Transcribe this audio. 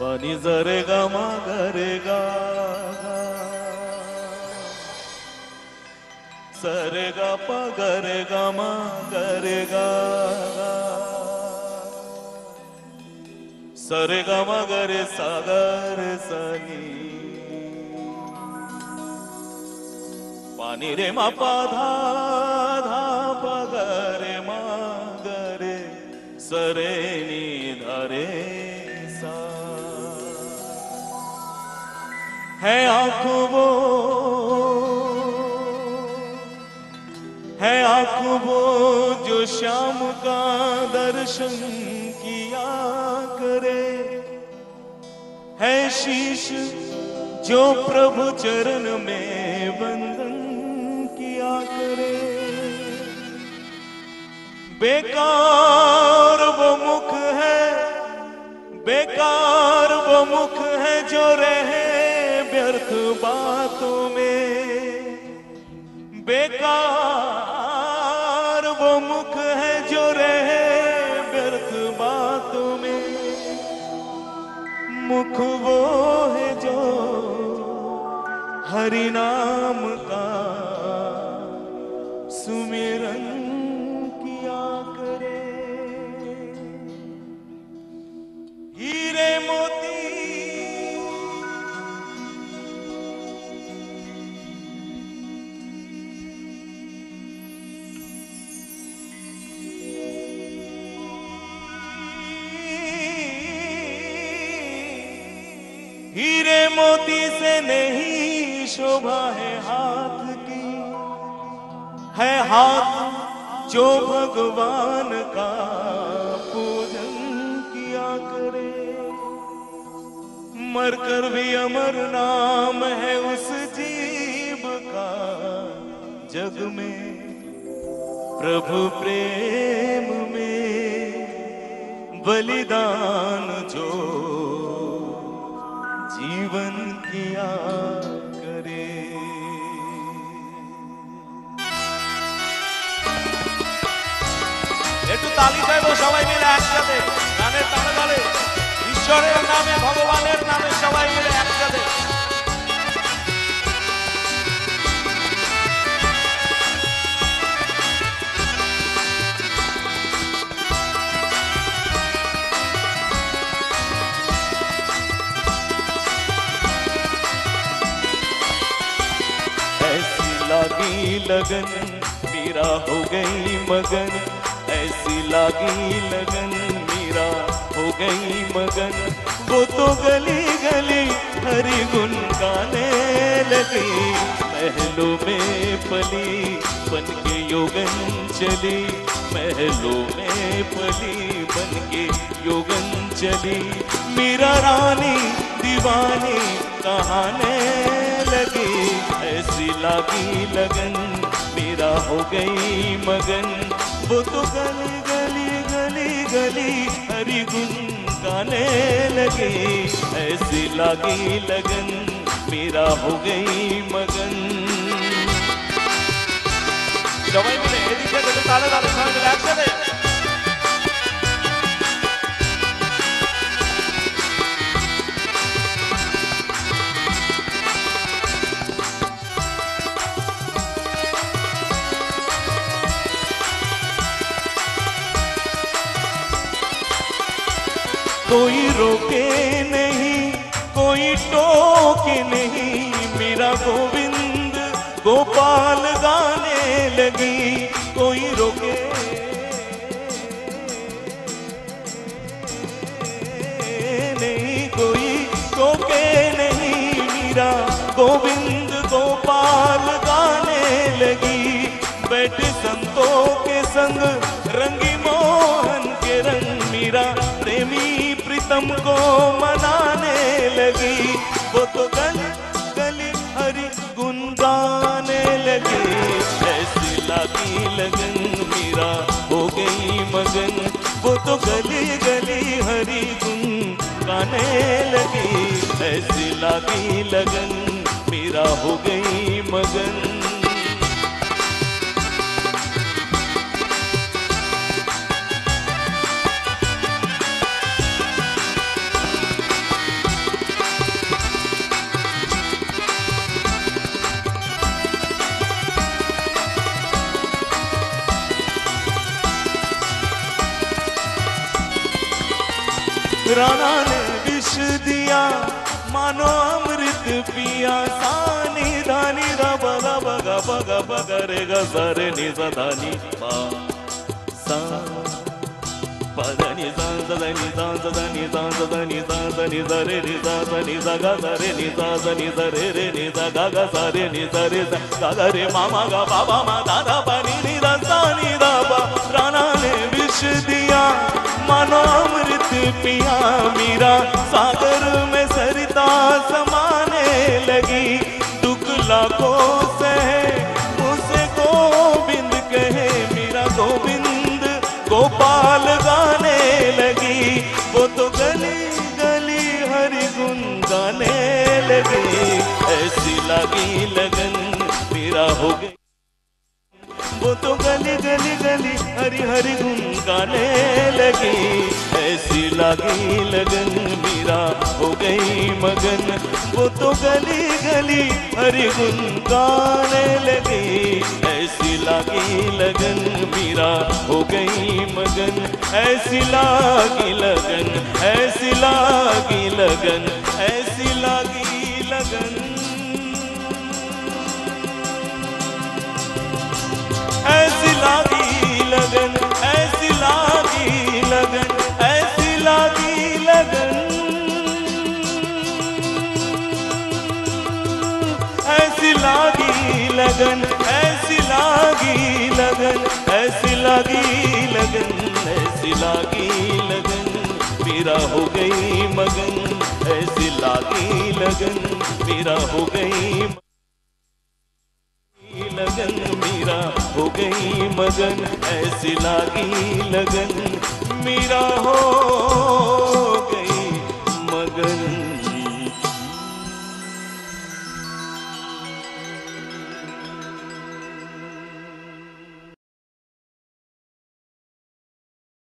पानी जरे गा मां गरे गा सरे गा पा गरे गा मां गरे गा सरे गा मां गरे सागर सनी पानी रे मा पा धा धा पा गरे मा गरे सरे नी धरे है आँखों वो है आँखों वो जो शाम का दर्शन किया करे है शीश जो प्रभु चरण में वंदन किया करे बेकार वो मुख है बेकार वो मुख है जो रहे व्यर्थ बातों में बेकार वो मुख है जो रहे व्यर्थ बातों में मुख वो है जो हरि नाम का सुमिरन किया करे हीरे मोती हीरे मोती से नहीं शोभा है हाथ की है हाथ जो भगवान का पूजन किया करे मरकर भी अमर नाम है उस जीव का जग में प्रभु प्रेम में बलिदान जो जीवन किया करे একটু তালি দেবো সবাই মিলে একসাথে গানের তালে তালে ঈশ্বরের নামে ভগবানের নামে সবাই মিলে একসাথে ऐसी लागी लगन मीरा हो गई मगन ऐसी लागी लगन मीरा हो गई मगन वो तो गली गली हरि गुण गाने लगी महलों में पली बन के योगन चली महलों में पली बन के योगन चली मीरा रानी दीवानी कहाने लगी ऐसी लागी लगन मेरा हो गई मगन वो तो गली गली गली गली हरि गुण गाने लगे ऐसी लागी लगन मेरा हो गई मगन दवाई मिले दिखे तो ताला ताला खान रिलैक्स दे कोई रोके नहीं कोई टोके नहीं मेरा गोविंद गोपाल गाने लगी कोई रोके नहीं कोई टोके नहीं मेरा गोविंद गोपाल गाने लगी बैठ संतों के संग रंगी मोहन के रंग मेरा प्रेमी प्रीतम को मनाने लगी वो तो गली गली हरि गुण गाने लगी ऐसी लागी लगन मीरा हो गई मगन वो तो गली गली हरि गुण गाने लगी ऐसी लागी लगन मीरा हो गई मगन राणा ने विष दिया मानो अमृत पिया सानी धानी धा बगा बगा बगा बगा रे गा सारे नि सा धानी पा सा पदा नि सा सा नि सा सा नि सा सा नि सा सा नि सा रे नि सा गा सा रे नि सा सा नि सा रे नि सा गा गा सा रे नि सा रे सा गा रे मामा गा बाबा मा दादा पा नि नि रा सा नि दा पा। राणा ने विष दिया मानो अमृत पिया मीरा सागर में सरिता समाने लगी। दुख लाखों सहे उसे गोविंद कहे मीरा गोविंद गोपाल गाने लगी। वो तो गली गली हरि गुन गाने लगी। ऐसी लगी लगन मीरा हो गई। वो तो गली गली गली हरी हरी गुन गाने लगी। ऐसी लगी लगन मीरा हो गई मगन। वो तो गली गली हरी गुन गाने लगी। ऐसी लगी लगन मीरा हो गई मगन। ऐसी लगी लगन ऐसी लगी लगन ऐसी लगी लगन ऐसी लागी लगन ऐसी लागी लगन ऐसी लागी लगन ऐसी लागी लगन ऐसी लागी लगन ऐसी लागी लगन ऐसी लागी लगन मीरा हो गई मगन। ऐसी लागी लगन मीरा हो गई लगन मीरा हो गई मगन। ऐसी लागी लगन मीरा हो